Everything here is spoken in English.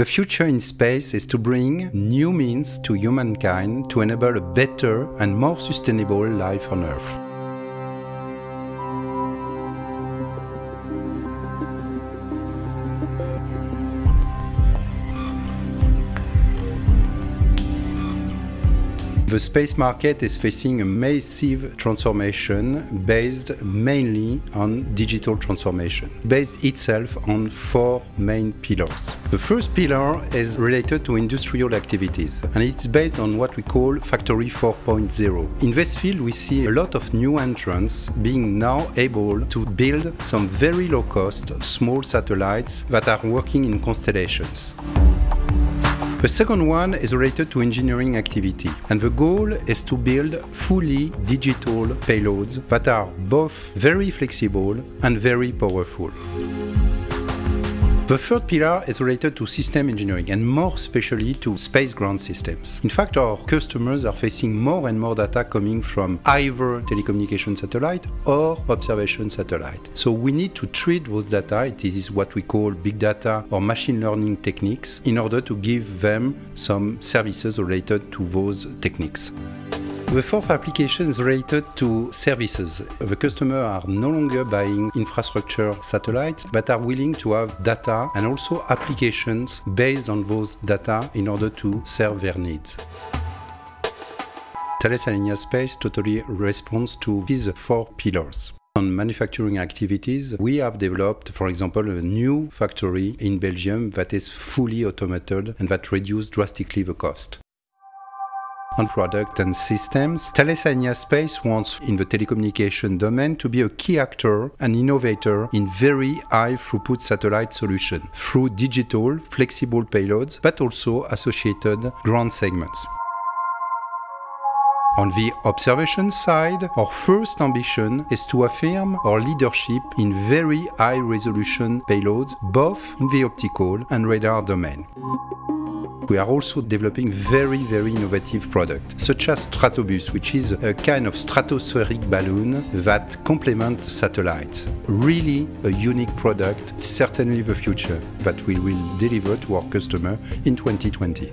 The future in space is to bring new means to humankind to enable a better and more sustainable life on Earth. The space market is facing a massive transformation based mainly on digital transformation, based itself on four main pillars. The first pillar is related to industrial activities, and it's based on what we call Factory 4.0. In this field, we see a lot of new entrants being now able to build some very low-cost, small satellites that are working in constellations. The second one is related to engineering activity, and the goal is to build fully digital payloads that are both very flexible and very powerful. The third pillar is related to system engineering, and more especially to space ground systems. In fact, our customers are facing more and more data coming from either telecommunication satellite or observation satellite. So we need to treat those data, it is what we call big data or machine learning techniques, in order to give them some services related to those techniques. The fourth application is related to services. The customers are no longer buying infrastructure satellites, but are willing to have data and also applications based on those data in order to serve their needs. Thales Alenia Space totally responds to these four pillars. On manufacturing activities, we have developed, for example, a new factory in Belgium that is fully automated and that reduces drastically the cost. On product and systems, Thales Alenia Space wants, in the telecommunication domain, to be a key actor and innovator in very high throughput satellite solutions through digital, flexible payloads, but also associated ground segments. On the observation side, our first ambition is to affirm our leadership in very high-resolution payloads, both in the optical and radar domain. We are also developing very innovative products, such as Stratobus, which is a kind of stratospheric balloon that complements satellites. Really a unique product, certainly the future that we will deliver to our customer in 2020.